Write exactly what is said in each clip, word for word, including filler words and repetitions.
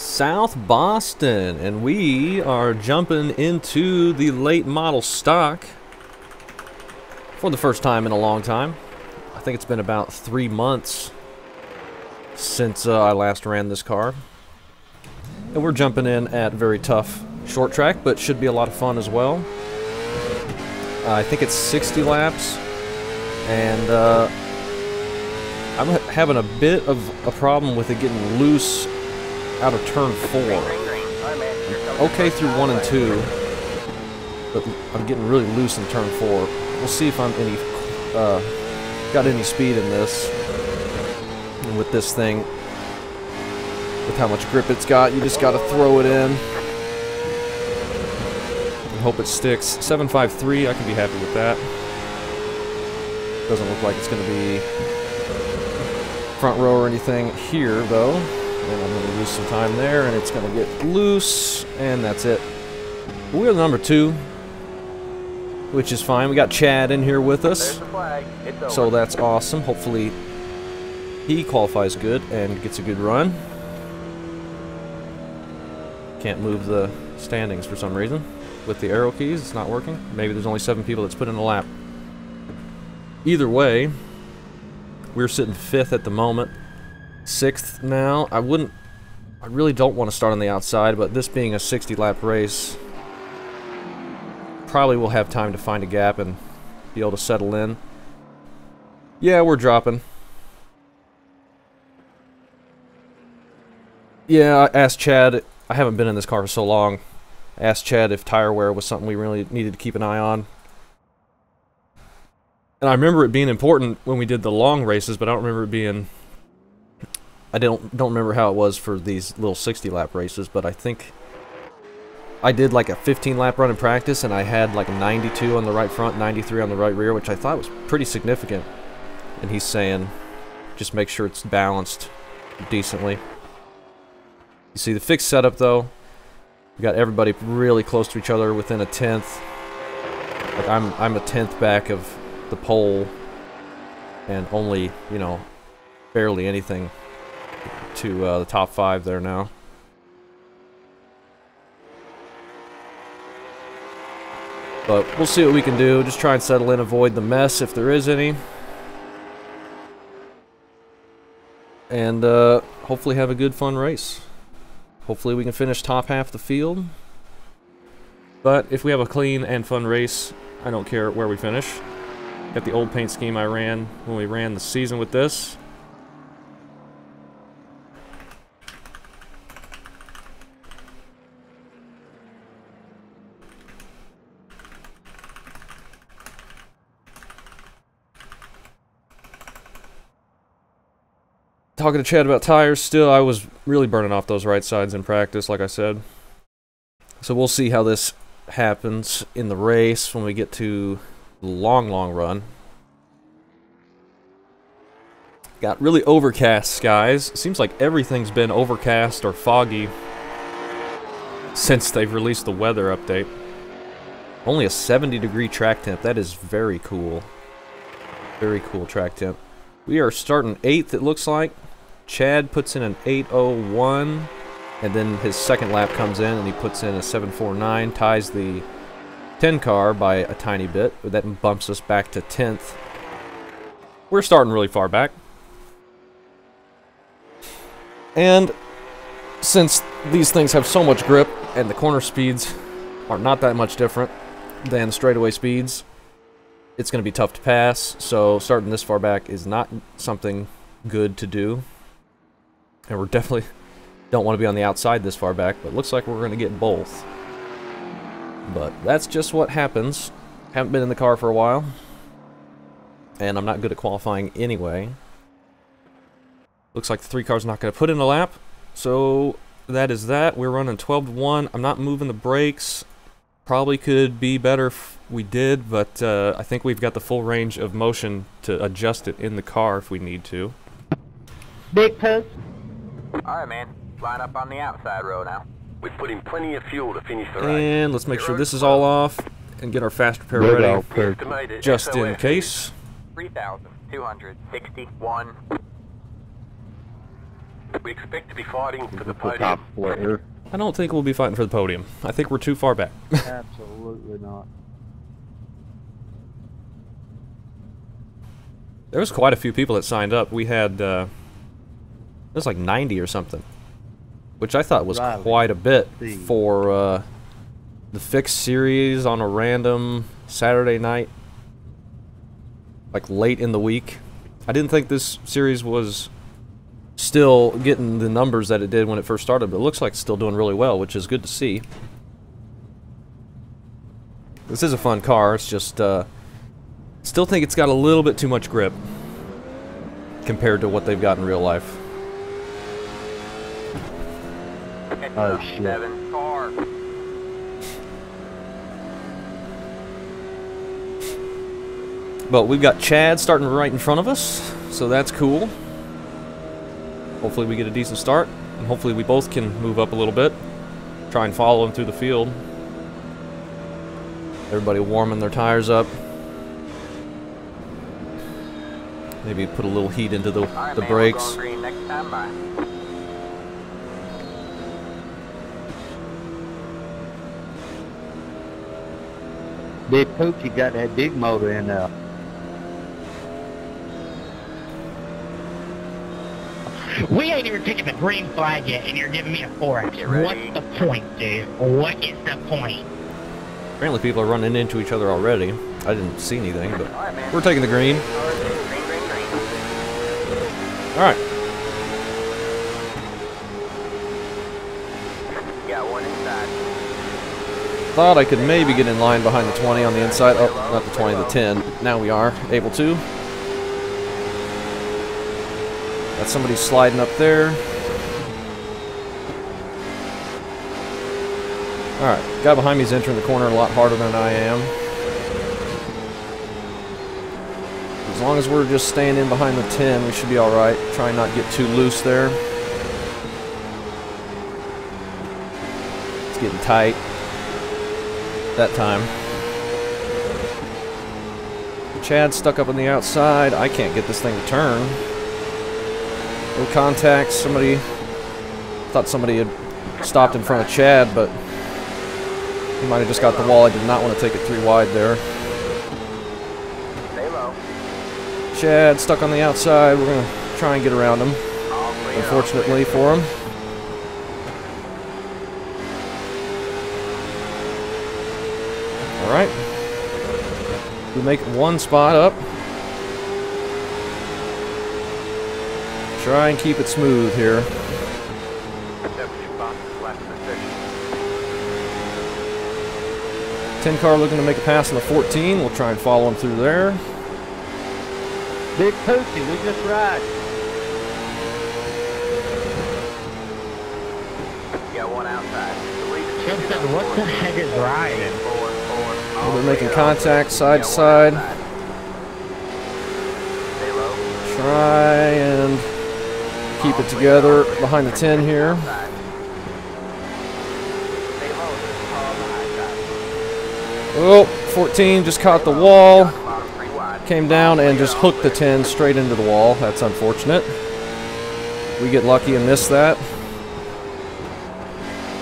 South Boston, and we are jumping into the late model stock for the first time in a long time. I think it's been about three months since uh, I last ran this car, and we're jumping in at very tough short track, but should be a lot of fun as well. Uh, I think it's sixty laps, and uh, I'm having a bit of a problem with it getting loose out of turn four. Okay through one and two, but I'm getting really loose in turn four. We'll see if I'm any uh, got any speed in this. And with this thing, with how much grip it's got, you just got to throw it in and hope it sticks. seven five three, I can be happy with that. Doesn't look like it's going to be front row or anything here though. And I'm going to lose some time there, and it's going to get loose, and that's it. We're number two, which is fine. We got Chad in here with us, so that's awesome. Hopefully he qualifies good and gets a good run. Can't move the standings for some reason with the arrow keys. It's not working. Maybe there's only seven people that's put in a lap. Either way, we're sitting fifth at the moment. Sixth now. I wouldn't, I really don't want to start on the outside, but this being a sixty lap race, probably will have time to find a gap and be able to settle in. Yeah, we're dropping. Yeah, I asked Chad, I haven't been in this car for so long, I asked Chad if tire wear was something we really needed to keep an eye on. And I remember it being important when we did the long races, but I don't remember it being, I don't don't remember how it was for these little sixty lap races, but I think I did like a fifteen lap run in practice, and I had like a ninety-two on the right front, ninety-three on the right rear, which I thought was pretty significant. And he's saying just make sure it's balanced decently. You see the fixed setup though, we got everybody really close to each other within a tenth. Like I'm I'm a tenth back of the pole, and only, you know, barely anything to uh, the top five there now. But we'll see what we can do. Just try and settle in, avoid the mess if there is any. And uh, hopefully have a good fun race. Hopefully we can finish top half the field. But if we have a clean and fun race, I don't care where we finish. Got the old paint scheme I ran when we ran the season with this. Talking to Chad about tires still, I was really burning off those right sides in practice, like I said. So we'll see how this happens in the race when we get to the long, long run. Got really overcast skies. Seems like everything's been overcast or foggy since they've released the weather update. Only a seventy degree track temp. That is very cool. Very cool track temp. We are starting eighth, it looks like. Chad puts in an eight oh one, and then his second lap comes in and he puts in a seven forty-nine, ties the ten car by a tiny bit, but that bumps us back to tenth. We're starting really far back. And since these things have so much grip and the corner speeds are not that much different than the straightaway speeds, it's going to be tough to pass, so starting this far back is not something good to do. And we're definitely don't want to be on the outside this far back, but it looks like we're going to get both. But that's just what happens. Haven't been in the car for a while, and I'm not good at qualifying anyway. Looks like the three car's not going to put in a lap, so that is that. We're running twelve to one. I'm not moving the brakes. Probably could be better if we did, but uh, I think we've got the full range of motion to adjust it in the car if we need to. Big post. Alright, man. Line up on the outside row now. We've put in plenty of fuel to finish the ride. And let's make sure this is all off and get our fast repair ready just in case. three thousand two hundred sixty-one. We expect to be fighting for the podium. Top I don't think we'll be fighting for the podium. I think we're too far back. Absolutely not. There was quite a few people that signed up. We had, uh, it was like ninety or something, which I thought was Riley. quite a bit for uh, the fixed series on a random Saturday night, like late in the week. I didn't think this series was still getting the numbers that it did when it first started, but it looks like it's still doing really well, which is good to see. This is a fun car. It's just, uh, still think it's got a little bit too much grip compared to what they've got in real life. Oh shit. But we've got Chad starting right in front of us, so that's cool. Hopefully we get a decent start, and hopefully we both can move up a little bit. Try and follow him through the field. Everybody warming their tires up. Maybe put a little heat into the, right, the man, brakes. Green next time by. Big Pookie got that big motor in there. We ain't even picking the green flag yet, and you're giving me a four X. What's the point, dude? What is the point? Apparently people are running into each other already. I didn't see anything, but right, we're taking the green. All right. Got one inside. Thought I could maybe get in line behind the twenty on the inside. Oh, not the twenty, the ten. Now we are able to. Got somebody sliding up there. All right, guy behind me is entering the corner a lot harder than I am. As long as we're just staying in behind the ten, we should be all right. Try not to get too loose there. It's getting tight. That time. Chad's stuck up on the outside. I can't get this thing to turn. No contact. Somebody thought somebody had stopped in front of Chad, but he might have just got the wall. I did not want to take it three wide there. Chad stuck on the outside. We're going to try and get around him, unfortunately for him. All right. We make one spot up. Try and keep it smooth here. ten car looking to make a pass on the fourteen. We'll try and follow him through there. Big Pookie, we just ride. Got one outside. What the heck is riding? Well, they're making contact side to side. Try and keep it together behind the ten here. Oh, fourteen just caught the wall. Came down and just hooked the ten straight into the wall. That's unfortunate. We get lucky and miss that.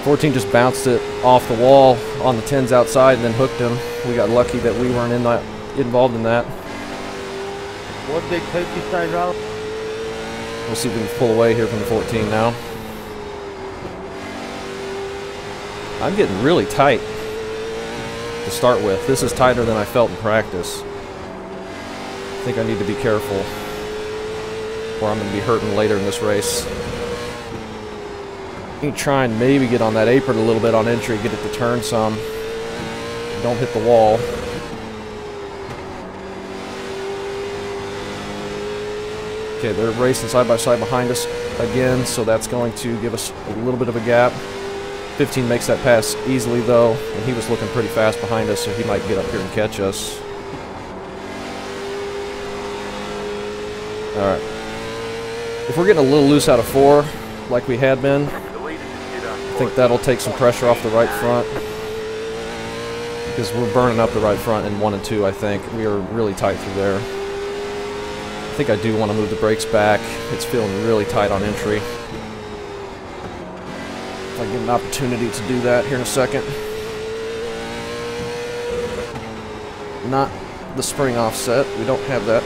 fourteen just bounced it off the wall on the ten's outside and then hooked him. We got lucky that we weren't in that, involved in that. What big Pookie say, Rob? We'll see if we can pull away here from the fourteen now. I'm getting really tight to start with. This is tighter than I felt in practice. I think I need to be careful, or I'm going to be hurting later in this race. You can try and maybe get on that apron a little bit on entry, get it to turn some. Don't hit the wall. Okay, they're racing side by side behind us again, so that's going to give us a little bit of a gap. fifteen makes that pass easily, though, and he was looking pretty fast behind us, so he might get up here and catch us. Alright. If we're getting a little loose out of four, like we had been, I think that'll take some pressure off the right front. Because we're burning up the right front in one and two, I think. We are really tight through there. I think I do want to move the brakes back. It's feeling really tight on entry. if I get an opportunity to do that here in a second. Not the spring offset. We don't have that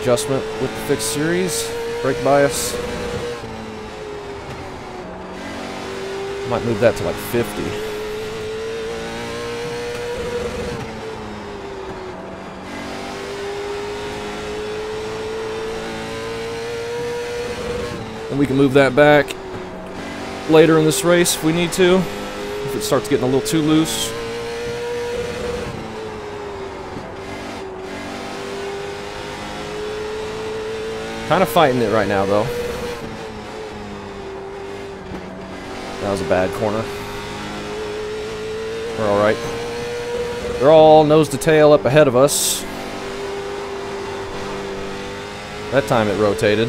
adjustment with the fixed series. Brake bias. Might move that to like fifty. And we can move that back later in this race if we need to, if it starts getting a little too loose. Kind of fighting it right now, though. That was a bad corner. We're all right. They're all nose to tail up ahead of us. That time it rotated.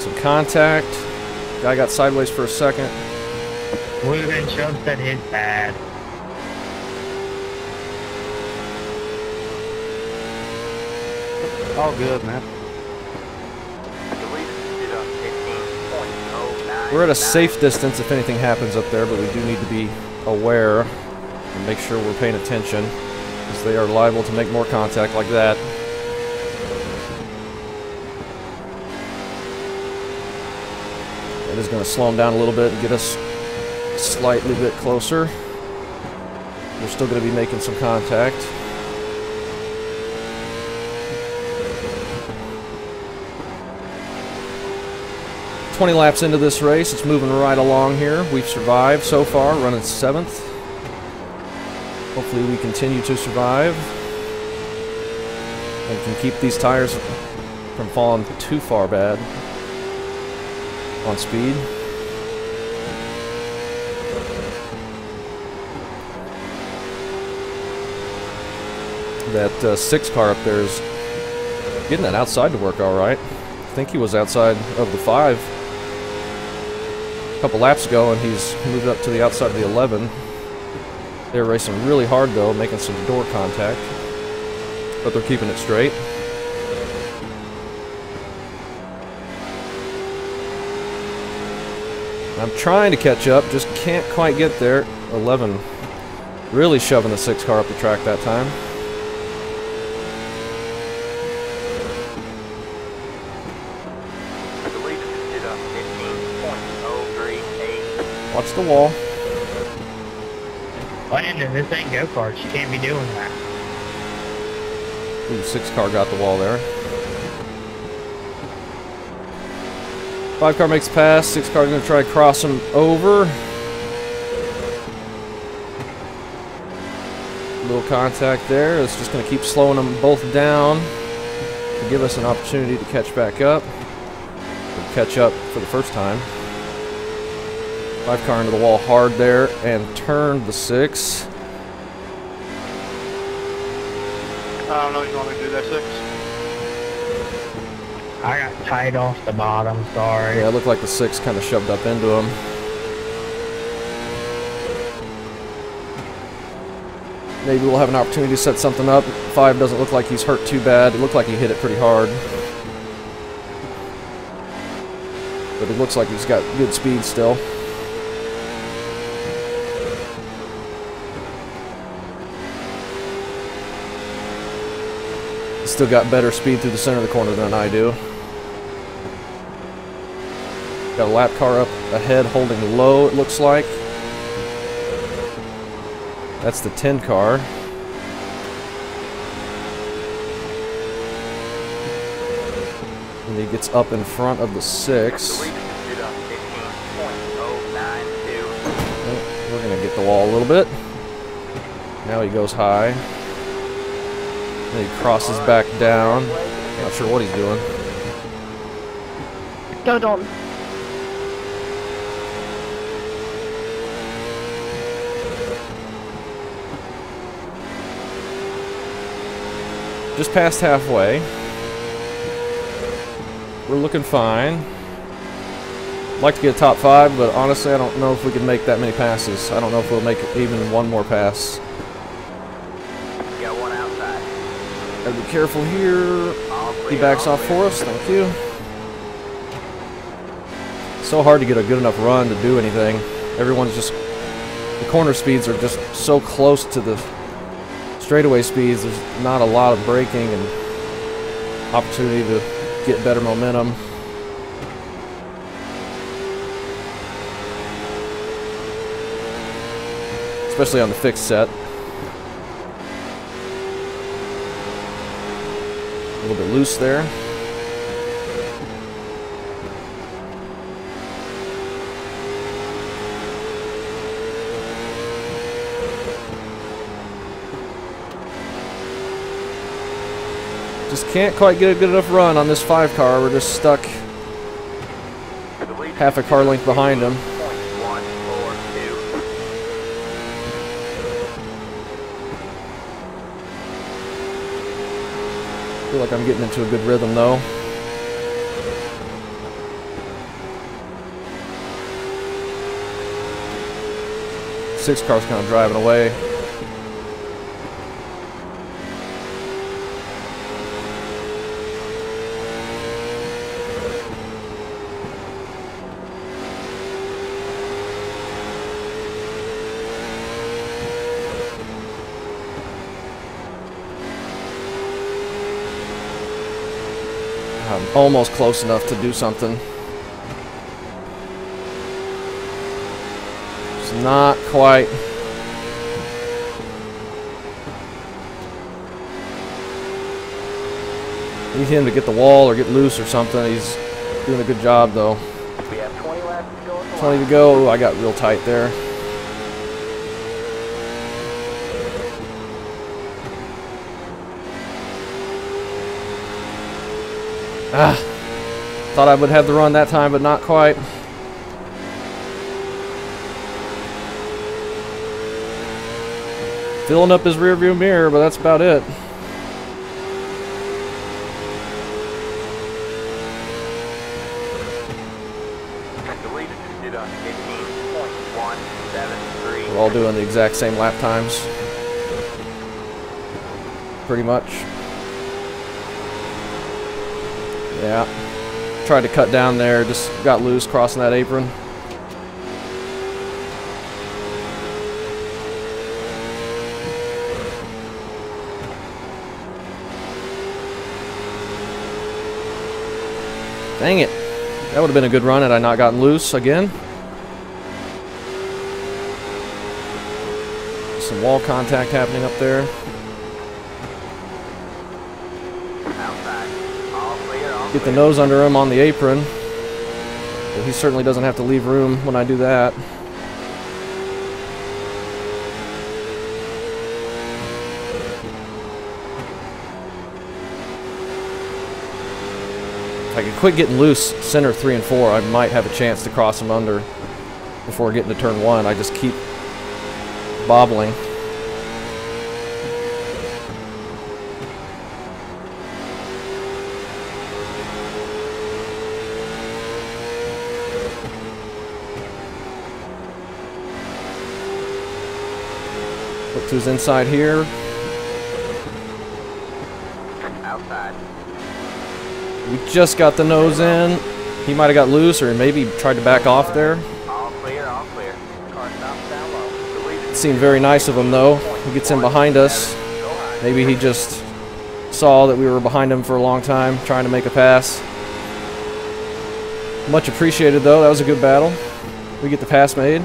Some contact. Guy got sideways for a second. Moving jumps that hit bad. All good, man. We're at a safe distance if anything happens up there, but we do need to be aware and make sure we're paying attention, because they are liable to make more contact like that. It is going to slow them down a little bit and get us a slightly bit closer. We're still going to be making some contact. twenty laps into this race, it's moving right along here. We've survived so far, running seventh. Hopefully we continue to survive and can keep these tires from falling too far bad on speed. That uh, six car up there is getting that outside to work all right. I think he was outside of the five a couple laps ago, and he's moved up to the outside of the eleven. They're racing really hard, though, making some door contact, but they're keeping it straight. I'm trying to catch up, just can't quite get there. eleven really shoving the six car up the track that time. Watch the wall. Landon, this ain't go-karts. You can't be doing that. Ooh, six car got the wall there. Five car makes pass. Six car's gonna try to cross him over. Little contact there. It's just gonna keep slowing them both down to give us an opportunity to catch back up. We'll catch up for the first time. Five car into the wall hard there and turned the six. I don't know if you want me to do that six. I got tied off the bottom, sorry. Yeah, it looked like the six kind of shoved up into him. Maybe we'll have an opportunity to set something up. Five doesn't look like he's hurt too bad. It looked like he hit it pretty hard. But it looks like he's got good speed still. Still got better speed through the center of the corner than I do. Got a lap car up ahead holding low, it looks like. That's the ten car. And he gets up in front of the six. We're going to get the wall a little bit. Now he goes high. He crosses back down. Not sure what he's doing. Go, Dalton. Just past halfway. We're looking fine. I'd like to get a top five, but honestly, I don't know if we can make that many passes. I don't know if we'll make even one more pass. Be careful here. He backs off for us. Thank you. so hard to get a good enough run to do anything. Everyone's just, the corner speeds are just so close to the straightaway speeds, there's not a lot of braking and opportunity to get better momentum. Especially on the fixed set. A little bit loose there. Just can't quite get a good enough run on this five car. We're just stuck half a car length behind him. I feel like I'm getting into a good rhythm though. Six car's kind of driving away. I'm almost close enough to do something. It's not quite. Need him to get the wall or get loose or something. He's doing a good job though. We have twenty laps to go. twenty to go. Ooh, I got real tight there. Ah, thought I would have the run that time, but not quite. Filling up his rearview mirror, but that's about it. We're all doing the exact same lap times, pretty much. Yeah, tried to cut down there, just got loose crossing that apron. Dang it, that would have been a good run had I not gotten loose again. Some wall contact happening up there. Get the nose under him on the apron. But he certainly doesn't have to leave room when I do that. If I could quit getting loose center three and four, I might have a chance to cross him under before getting to turn one. I just keep bobbling. Look to his inside here. Outside. We just got the nose in. He might have got loose or maybe tried to back off there. All clear, all clear. Car stops down low. It seemed very nice of him though. He gets in behind us. Maybe he just saw that we were behind him for a long time trying to make a pass. Much appreciated though. That was a good battle. We get the pass made.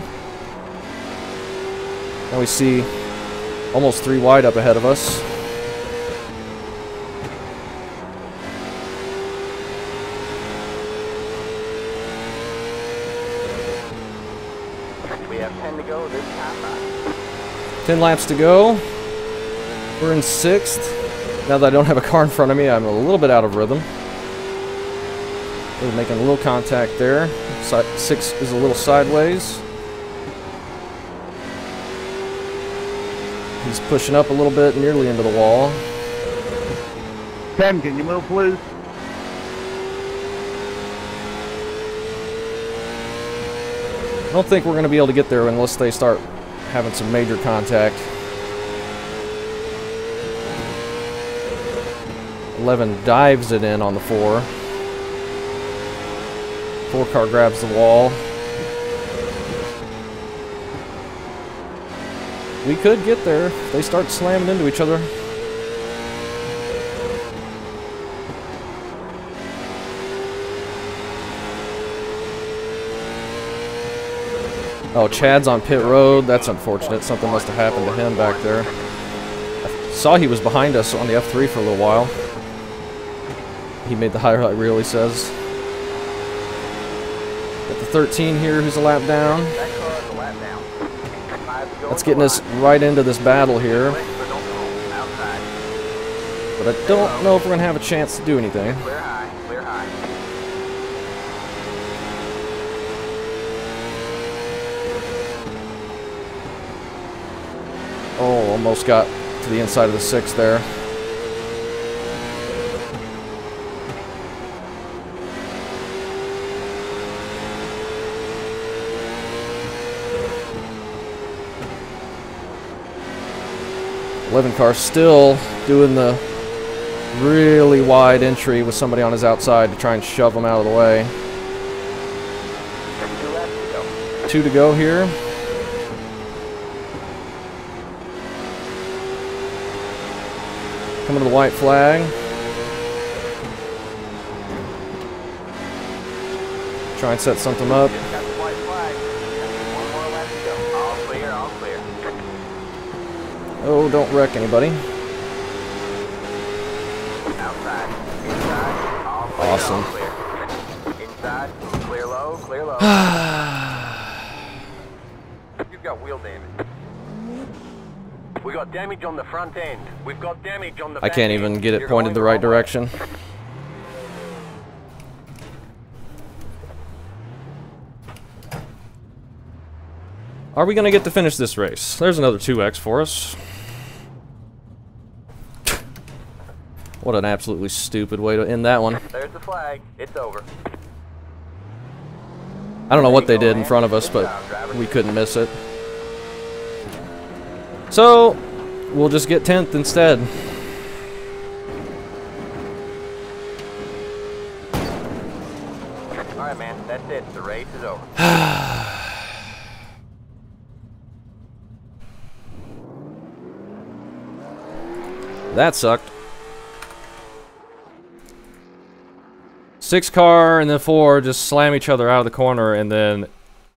Now we see almost three wide up ahead of us. We have ten to go this time. ten laps to go. We're in sixth. Now that I don't have a car in front of me, I'm a little bit out of rhythm. We're making a little contact there. Six is a little sideways. He's pushing up a little bit, nearly into the wall. Tim, can you move, please? I don't think we're going to be able to get there unless they start having some major contact. eleven dives it in on the four. Four car grabs the wall. We could get there if they start slamming into each other. Oh, Chad's on pit road. That's unfortunate. Something must have happened to him back there. I saw he was behind us on the F three for a little while. He made the highlight reel, he says. Got the thirteen here who's a lap down. That's getting us right into this battle here. But I don't know if we're going to have a chance to do anything. Oh, almost got to the inside of the six there. eleven car still doing the really wide entry with somebody on his outside to try and shove him out of the way. Two to go here. Coming to the white flag. Try and set something up. Oh, don't wreck anybody. Awesome. You've got wheel damage. We got damage on the front end. We've got damage on the back end. I can't even get it pointed the right direction. Are we gonna get to finish this race? There's another two X for us. What an absolutely stupid way to end that one. There's the flag. It's over. I don't know what they did in front of us, but we couldn't miss it. So, we'll just get tenth instead. Alright, man, that's it. The race is over. That sucked. Six car and then four just slam each other out of the corner, and then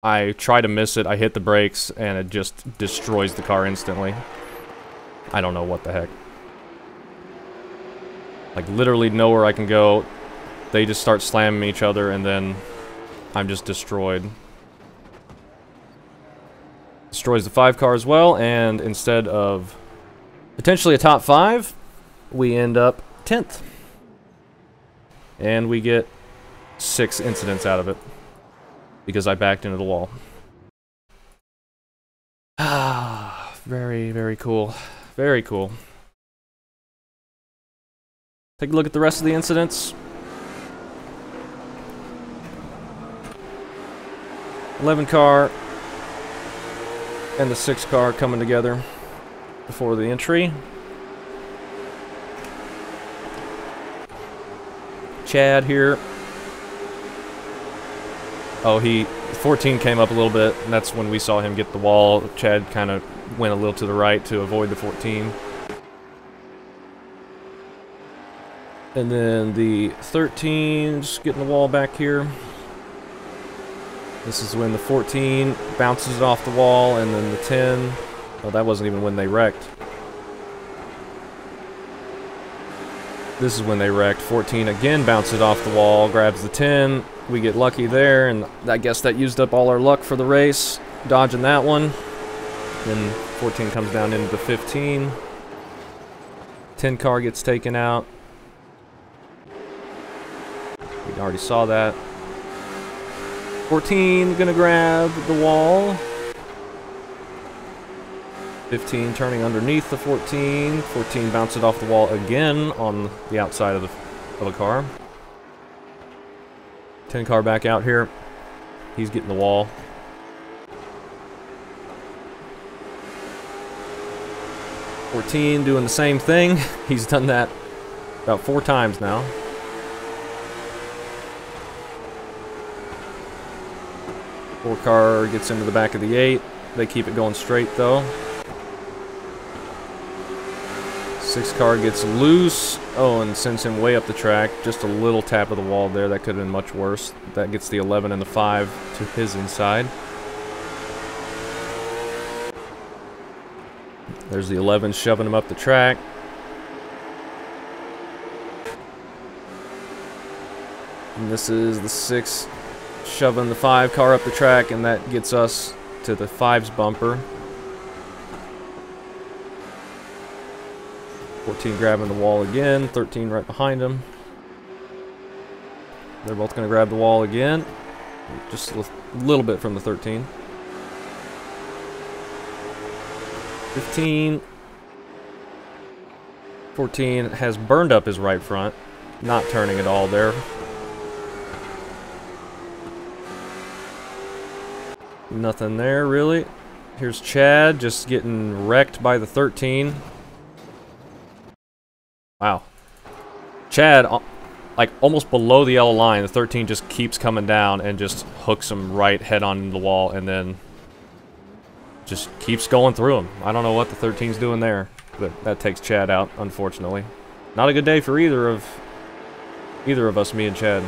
I try to miss it, I hit the brakes, and it just destroys the car instantly. I don't know what the heck. Like, literally nowhere I can go. They just start slamming each other, and then I'm just destroyed. Destroys the five car as well, and instead of potentially a top five, we end up tenth. And we get six incidents out of it, because I backed into the wall. Ah, very, very cool. Very cool. Take a look at the rest of the incidents. eleven car and the six car coming together before the entry. Chad here. Oh, he, fourteen came up a little bit, and that's when we saw him get the wall. Chad kind of went a little to the right to avoid the fourteen. And then the thirteen's getting the wall back here. This is when the fourteen bounces it off the wall, and then the ten. Oh, that wasn't even when they wrecked. This is when they wrecked. fourteen again bounces it off the wall, grabs the ten. We get lucky there, and I guess that used up all our luck for the race, dodging that one. Then fourteen comes down into the fifteen. ten car gets taken out. We already saw that. fourteen gonna grab the wall. fifteen turning underneath the fourteen. fourteen bounces off the wall again on the outside of the, of the car. ten car back out here. He's getting the wall. fourteen doing the same thing. He's done that about four times now. Little car gets into the back of the eight. They keep it going straight though. Six car gets loose. Oh, and sends him way up the track. Just a little tap of the wall there. That could have been much worse. That gets the eleven and the five to his inside. There's the eleven shoving him up the track. And this is the six shoving the five car up the track, and that gets us to the five's bumper. fourteen grabbing the wall again, thirteen right behind him. They're both going to grab the wall again, just a little bit from the thirteen. fifteen. fourteen has burned up his right front, not turning at all there. Nothing there really. Here's Chad just getting wrecked by the thirteen. Wow. Chad, like almost below the yellow line, the thirteen just keeps coming down and just hooks him right head on into the wall and then just keeps going through him. I don't know what the thirteen's doing there, but that takes Chad out, unfortunately. Not a good day for either of either of us, me and Chad.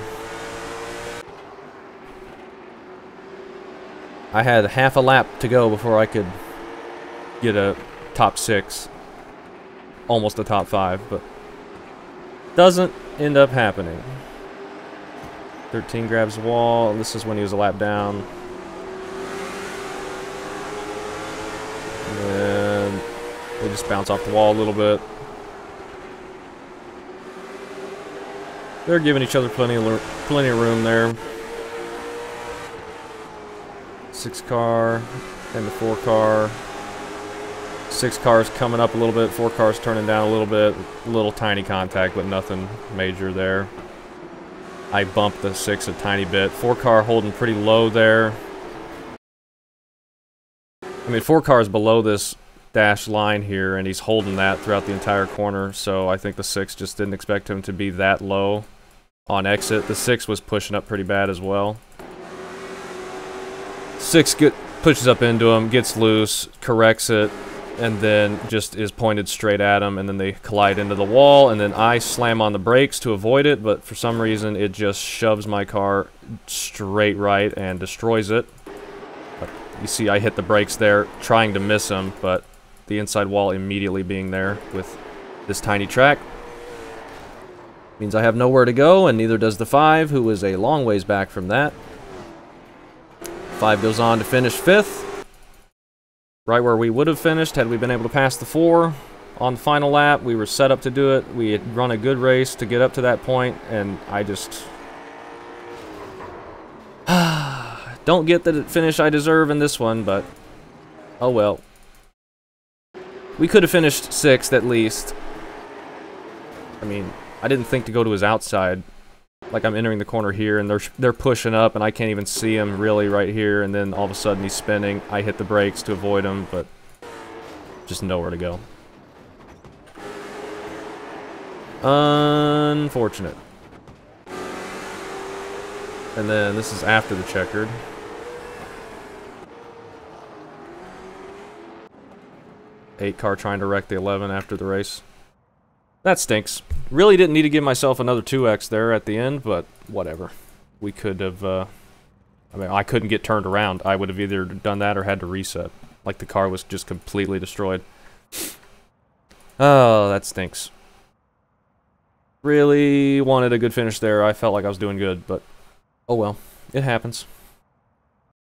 I had half a lap to go before I could get a top six, almost a top five, but doesn't end up happening. thirteen grabs the wall. This is when he was a lap down. And then they just bounce off the wall a little bit. They're giving each other plenty of, plenty of room there. Six car and the four car. Six cars coming up a little bit, four cars turning down a little bit. Little tiny contact, but nothing major there. I bumped the six a tiny bit. Four car holding pretty low there. I mean, four cars below this dash line here, and he's holding that throughout the entire corner, so I think the six just didn't expect him to be that low on exit. The six was pushing up pretty bad as well. Six get, pushes up into him, gets loose, corrects it, and then just is pointed straight at him, and then they collide into the wall, and then I slam on the brakes to avoid it, but for some reason it just shoves my car straight right and destroys it. You see I hit the brakes there, trying to miss him, but the inside wall immediately being there with this tiny track means I have nowhere to go, and neither does the five, who is a long ways back from that. Five goes on to finish fifth, right where we would have finished had we been able to pass the four on the final lap. We were set up to do it. We had run a good race to get up to that point, and I just don't get the finish I deserve in this one, but oh well. We could have finished sixth at least. I mean, I didn't think to go to his outside. Like, I'm entering the corner here, and they're they're pushing up, and I can't even see him really right here, and then all of a sudden he's spinning. I hit the brakes to avoid him, but just nowhere to go. Unfortunate. And then this is after the checkered. Eight car trying to wreck the eleven after the race. That stinks. Really didn't need to give myself another two X there at the end, but whatever. We could have, uh, I mean, I couldn't get turned around. I would have either done that or had to reset. Like, the car was just completely destroyed. Oh, that stinks. Really wanted a good finish there. I felt like I was doing good, but oh well. It happens.